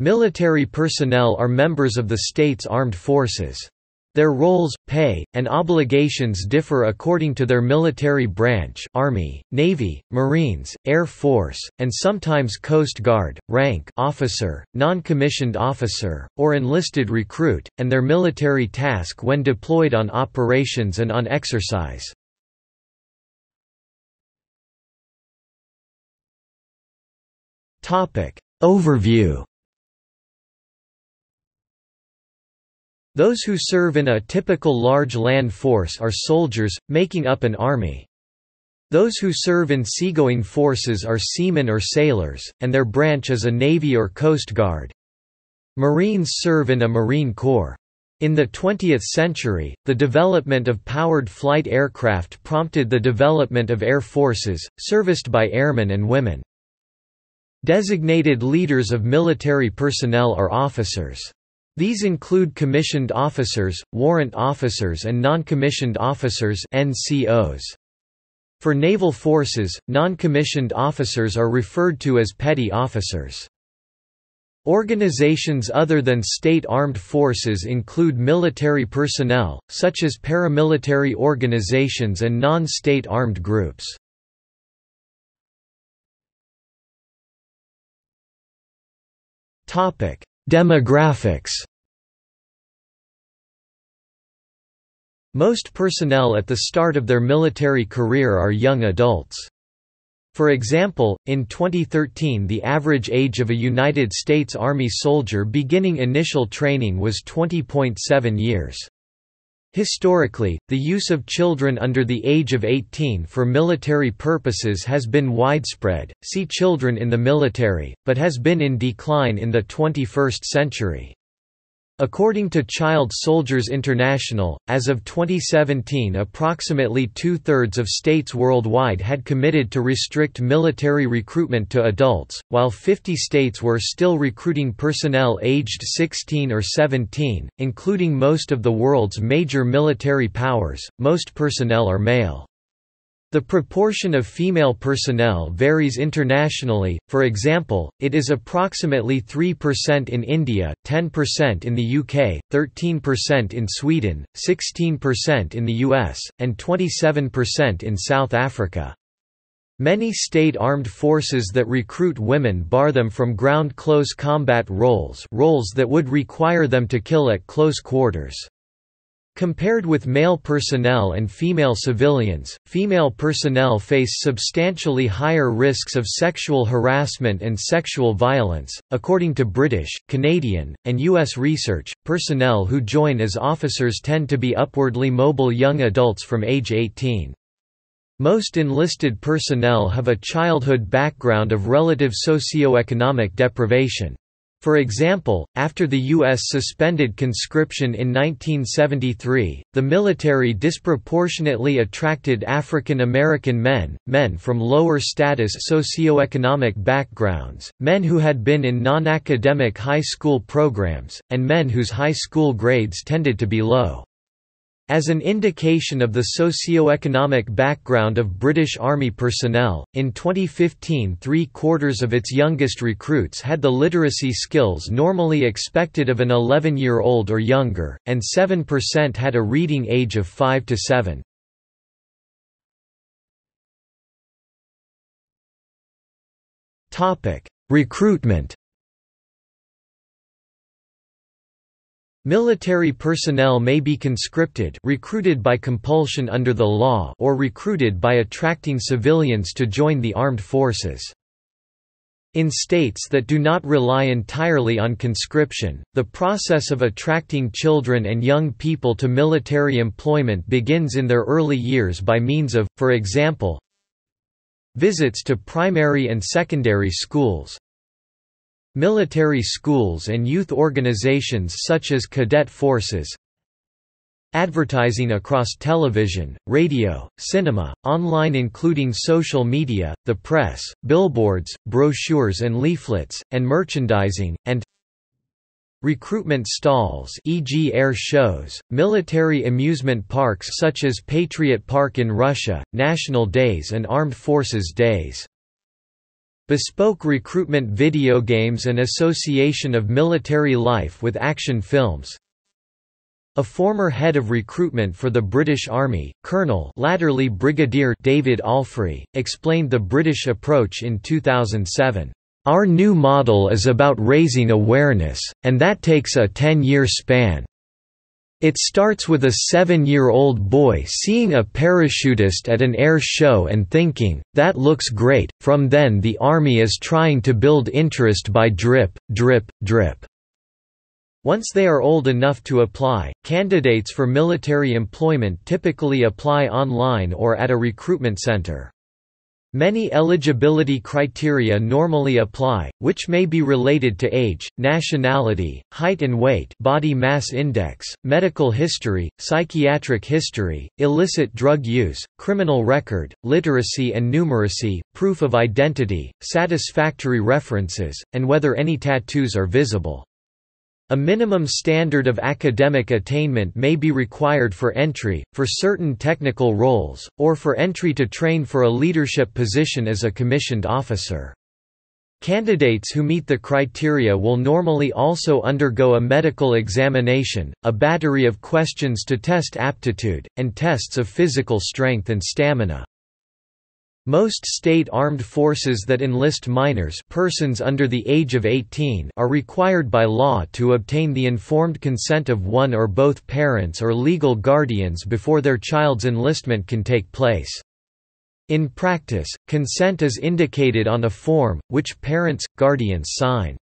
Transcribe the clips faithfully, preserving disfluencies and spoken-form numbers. Military personnel are members of the state's armed forces. Their roles, pay, and obligations differ according to their military branch, Army, Navy, Marines, Air Force, and sometimes Coast Guard, rank officer, non-commissioned officer, or enlisted recruit, and their military task when deployed on operations and on exercise. Topic overview. Those who serve in a typical large land force are soldiers, making up an army. Those who serve in seagoing forces are seamen or sailors, and their branch is a Navy or Coast Guard. Marines serve in a Marine Corps. In the twentieth century, the development of powered flight aircraft prompted the development of air forces, serviced by airmen and women. Designated leaders of military personnel are officers. These include commissioned officers, warrant officers and non-commissioned officers (N C Os). For naval forces, non-commissioned officers are referred to as petty officers. Organizations other than state armed forces include military personnel, such as paramilitary organizations and non-state armed groups. Demographics. Most personnel at the start of their military career are young adults. For example, in twenty thirteen the average age of a United States Army soldier beginning initial training was twenty point seven years. Historically, the use of children under the age of eighteen for military purposes has been widespread, see Children in the Military, but has been in decline in the twenty-first century. According to Child Soldiers International, as of twenty seventeen approximately two-thirds of states worldwide had committed to restrict military recruitment to adults, while fifty states were still recruiting personnel aged sixteen or seventeen, including most of the world's major military powers. Most personnel are male. The proportion of female personnel varies internationally, for example, it is approximately three percent in India, ten percent in the U K, thirteen percent in Sweden, sixteen percent in the U S, and twenty-seven percent in South Africa. Many state armed forces that recruit women bar them from ground close combat roles, roles that would require them to kill at close quarters. Compared with male personnel and female civilians, female personnel face substantially higher risks of sexual harassment and sexual violence. According to British, Canadian, and U S research, personnel who join as officers tend to be upwardly mobile young adults from age eighteen. Most enlisted personnel have a childhood background of relative socioeconomic deprivation. For example, after the U S suspended conscription in nineteen seventy-three, the military disproportionately attracted African American men, men from lower status socioeconomic backgrounds, men who had been in non-academic high school programs, and men whose high school grades tended to be low. As an indication of the socioeconomic background of British Army personnel, in twenty fifteen three-quarters of its youngest recruits had the literacy skills normally expected of an eleven-year-old or younger, and seven percent had a reading age of five to seven. Recruitment. Military personnel may be conscripted, recruited by compulsion under the law, or recruited by attracting civilians to join the armed forces. In states that do not rely entirely on conscription, the process of attracting children and young people to military employment begins in their early years by means of, for example, visits to primary and secondary schools, military schools and youth organizations such as cadet forces, advertising across television, radio, cinema, online including social media, the press, billboards, brochures and leaflets, and merchandising, and recruitment stalls, for example air shows, military amusement parks such as Patriot Park in Russia, National Days and Armed Forces Days. Bespoke recruitment video games and association of military life with action films. A former head of recruitment for the British Army, Colonel latterly Brigadier David Alfrey, explained the British approach in two thousand seven. Our new model is about raising awareness, and that takes a ten-year span. It starts with a seven-year-old boy seeing a parachutist at an air show and thinking, that looks great. From then the Army is trying to build interest by drip, drip, drip. Once they are old enough to apply, candidates for military employment typically apply online or at a recruitment center. Many eligibility criteria normally apply, which may be related to age, nationality, height and weight, body mass index, medical history, psychiatric history, illicit drug use, criminal record, literacy and numeracy, proof of identity, satisfactory references, and whether any tattoos are visible. A minimum standard of academic attainment may be required for entry, for certain technical roles, or for entry to train for a leadership position as a commissioned officer. Candidates who meet the criteria will normally also undergo a medical examination, a battery of questions to test aptitude, and tests of physical strength and stamina. Most state armed forces that enlist minors, persons under the age of eighteen, are required by law to obtain the informed consent of one or both parents or legal guardians before their child's enlistment can take place. In practice, consent is indicated on a form, which parents, guardians sign.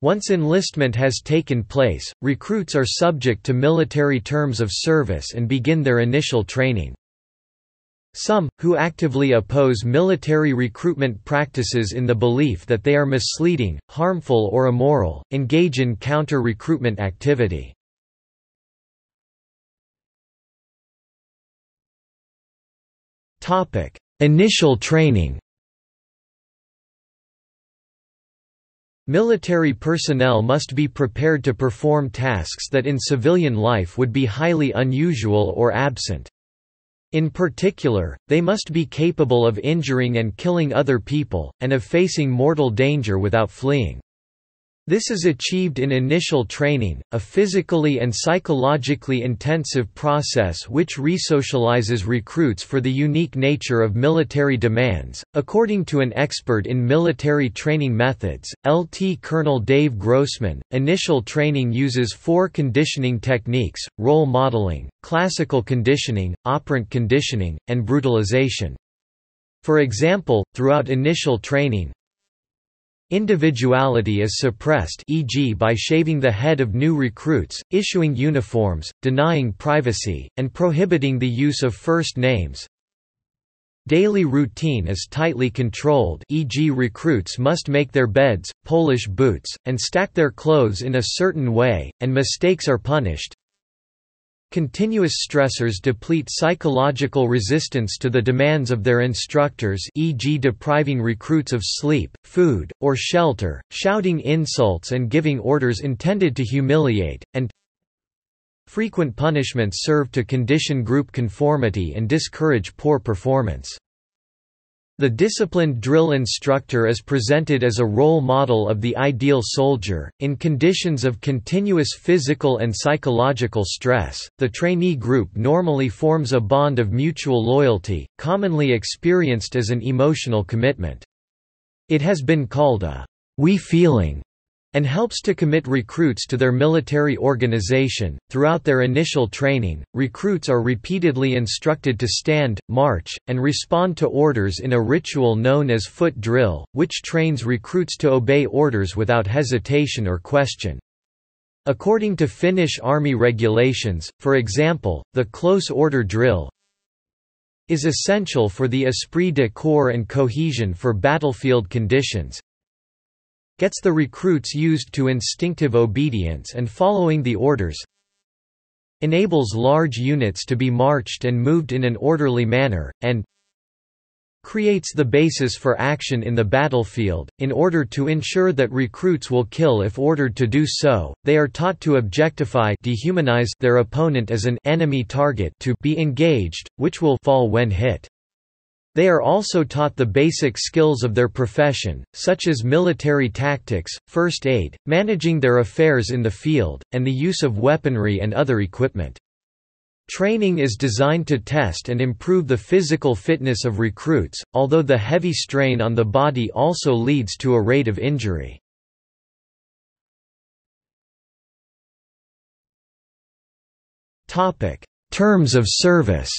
Once enlistment has taken place, recruits are subject to military terms of service and begin their initial training. Some, who actively oppose military recruitment practices in the belief that they are misleading, harmful or immoral, engage in counter-recruitment activity. Topic: Initial training. Military personnel must be prepared to perform tasks that in civilian life would be highly unusual or absent. In particular, they must be capable of injuring and killing other people, and of facing mortal danger without fleeing. This is achieved in initial training, a physically and psychologically intensive process which resocializes recruits for the unique nature of military demands. According to an expert in military training methods, Lieutenant Colonel Dave Grossman, initial training uses four conditioning techniques: role modeling, classical conditioning, operant conditioning, and brutalization. For example, throughout initial training, individuality is suppressed, for example by shaving the head of new recruits, issuing uniforms, denying privacy, and prohibiting the use of first names. Daily routine is tightly controlled, for example recruits must make their beds, polish boots, and stack their clothes in a certain way, and mistakes are punished. Continuous stressors deplete psychological resistance to the demands of their instructors, for example depriving recruits of sleep, food, or shelter, shouting insults and giving orders intended to humiliate, and frequent punishments serve to condition group conformity and discourage poor performance. The disciplined drill instructor is presented as a role model of the ideal soldier. In conditions of continuous physical and psychological stress, the trainee group normally forms a bond of mutual loyalty, commonly experienced as an emotional commitment. It has been called a "we feeling" and helps to commit recruits to their military organization. Throughout their initial training, recruits are repeatedly instructed to stand, march, and respond to orders in a ritual known as foot drill, which trains recruits to obey orders without hesitation or question. According to Finnish Army regulations, for example, the close order drill is essential for the esprit de corps and cohesion for battlefield conditions, gets the recruits used to instinctive obedience and following the orders, enables large units to be marched and moved in an orderly manner, and creates the basis for action in the battlefield. In order to ensure that recruits will kill if ordered to do so, they are taught to objectify, dehumanize their opponent as an enemy target to be engaged, which will fall when hit. They are also taught the basic skills of their profession, such as military tactics, first aid, managing their affairs in the field, and the use of weaponry and other equipment. Training is designed to test and improve the physical fitness of recruits, although the heavy strain on the body also leads to a rate of injury. Topic: Terms of service.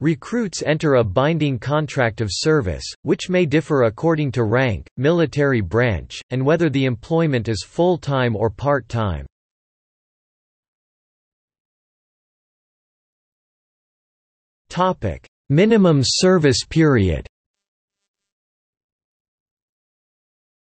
Recruits enter a binding contract of service, which may differ according to rank, military branch, and whether the employment is full-time or part-time. Minimum service period.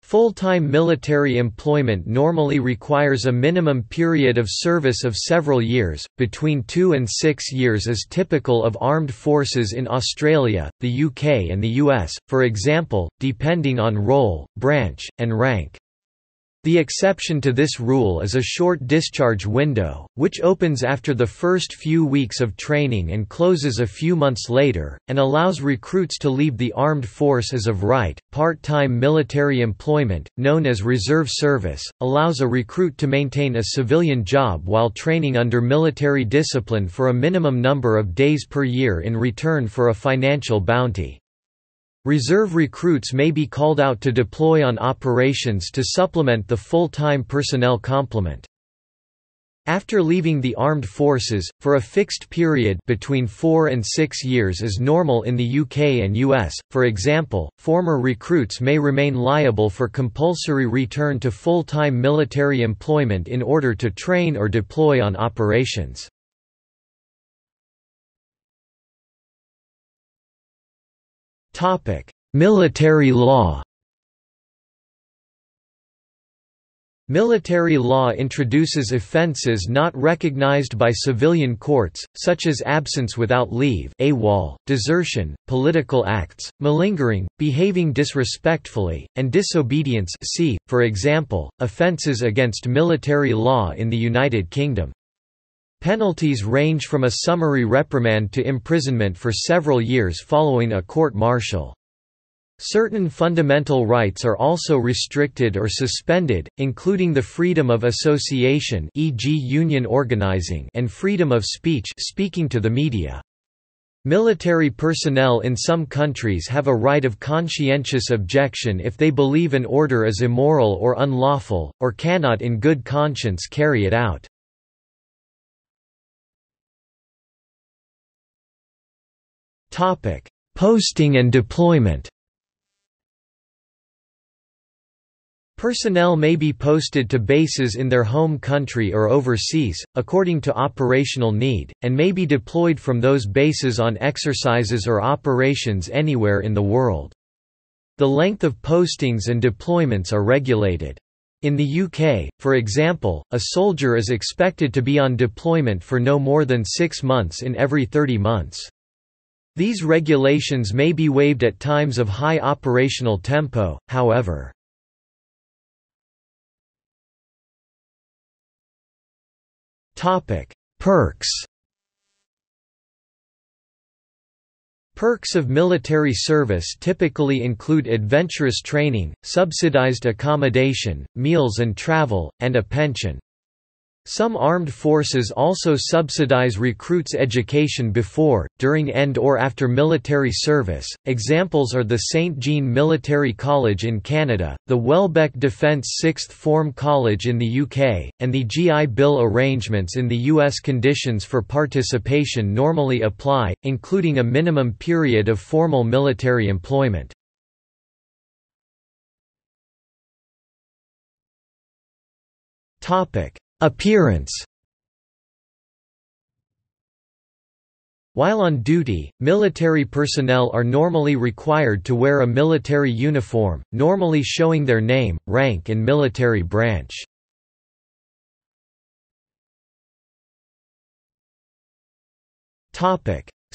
Full-time military employment normally requires a minimum period of service of several years, between two and six years is typical of armed forces in Australia, the U K and the U S, for example, depending on role, branch, and rank. The exception to this rule is a short discharge window, which opens after the first few weeks of training and closes a few months later, and allows recruits to leave the armed force as of right. Part-time military employment, known as reserve service, allows a recruit to maintain a civilian job while training under military discipline for a minimum number of days per year in return for a financial bounty. Reserve recruits may be called out to deploy on operations to supplement the full-time personnel complement. After leaving the armed forces, for a fixed period between four and six years is normal in the U K and U S, for example, former recruits may remain liable for compulsory return to full-time military employment in order to train or deploy on operations. Military law. Military law introduces offences not recognised by civilian courts, such as absence without leave (AWOL), desertion, political acts, malingering, behaving disrespectfully, and disobedience see, for example, offences against military law in the United Kingdom. Penalties range from a summary reprimand to imprisonment for several years following a court-martial. Certain fundamental rights are also restricted or suspended, including the freedom of association, for example union organizing, and freedom of speech, speaking to the media. Military personnel in some countries have a right of conscientious objection if they believe an order is immoral or unlawful, or cannot in good conscience carry it out. Posting and deployment. Personnel may be posted to bases in their home country or overseas, according to operational need, and may be deployed from those bases on exercises or operations anywhere in the world. The length of postings and deployments are regulated. In the U K, for example, a soldier is expected to be on deployment for no more than six months in every thirty months. These regulations may be waived at times of high operational tempo, however. Perks. Perks of military service typically include adventurous training, subsidized accommodation, meals and travel, and a pension. Some armed forces also subsidize recruits' education before, during and or after military service. Examples are the Saint Jean Military College in Canada, the Welbeck Defence Sixth Form College in the U K, and the G I Bill arrangements in the U S. Conditions for participation normally apply, including a minimum period of formal military employment. Appearance. While on duty, military personnel are normally required to wear a military uniform, normally showing their name, rank and military branch.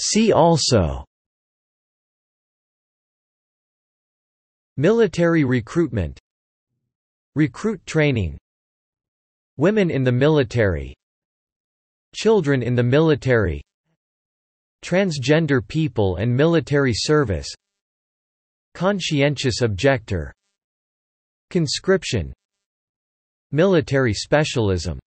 See also: Military recruitment, recruit training, women in the military, children in the military, Transgender people and military service. Conscientious objector. Conscription. Military specialism.